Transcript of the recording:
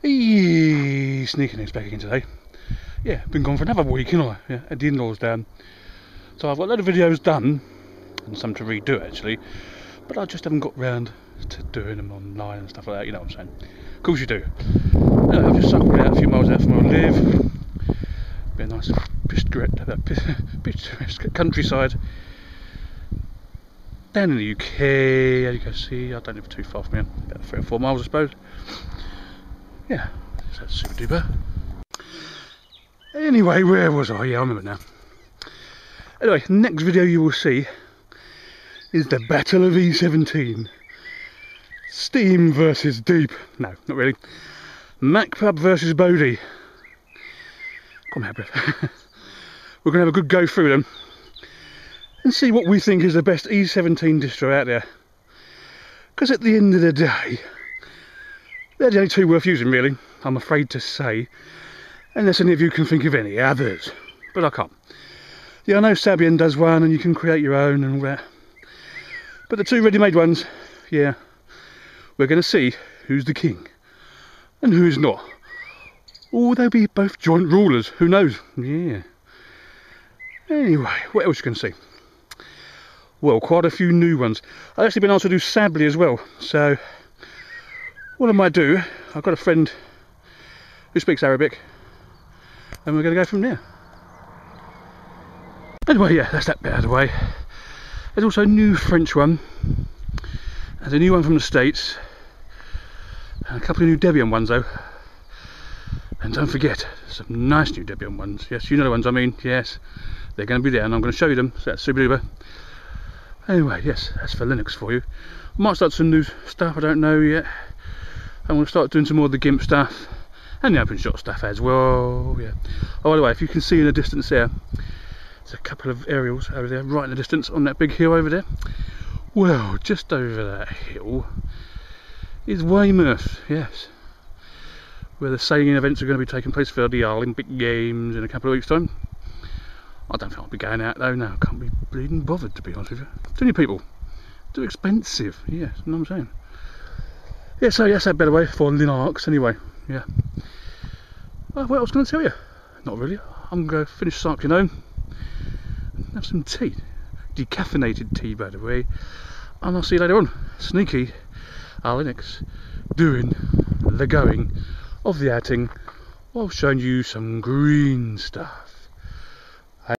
Hey, sneekylinux back again today. Yeah, been gone for another week, you know. Yeah, at the in-laws down. So I've got a lot of videos done, and some to redo actually, but I just haven't got round to doing them online and stuff like that, you know what I'm saying? Of course you do. Anyway, I've just cycled out a few miles out from where I live. Be a nice picturesque countryside. Down in the UK, as you can see, I don't live too far from here, about 3 or 4 miles I suppose. Yeah, so that's super duper. Anyway, where was I? Yeah, I remember now. Anyway, next video you will see is the Battle of E17. Steam versus Deep. No, not really. MacPub versus Bodhi. Come on, we're going to have a good go through them and see what we think is the best E17 distro out there. Because at the end of the day, they're the only two worth using, really, I'm afraid to say, unless any of you can think of any others, but I can't. Yeah, I know Sabian does one and you can create your own and all that, but the two ready-made ones, yeah, we're going to see who's the king and who's not. Or they'll be both joint rulers, who knows? Yeah. Anyway, what else you can see? Well, quite a few new ones. I've actually been asked to do Sably as well, so what I might do, I've got a friend who speaks Arabic, and we're going to go from there. Anyway, yeah, that's that bit out of the way. There's also a new French one. There's a new one from the States. And a couple of new Debian ones, though. And don't forget, some nice new Debian ones. Yes, you know the ones I mean. Yes, they're going to be there, and I'm going to show you them. So that's super duper. Anyway, yes, that's for Linux for you. I might start some new stuff, I don't know yet. I'm going to start doing some more of the GIMP stuff and the OpenShot stuff as well. Yeah. Oh, by the way, if you can see in the distance there, there's a couple of aerials over there, right in the distance on that big hill over there. Well, just over that hill is Weymouth, yes, where the sailing events are going to be taking place for the Olympic Games in a couple of weeks' time. I don't think I'll be going out though, no, I can't be bleeding bothered, to be honest with you. Too many people, too expensive, yes, you know what I'm saying. Yeah, so yes, that's a better way for Linux anyway, yeah. What else can I tell you? Not really. I'm going to finish cycling home and have some tea. Decaffeinated tea, by the way. And I'll see you later on. Sneaky Linux doing the going of the outing while showing you some green stuff.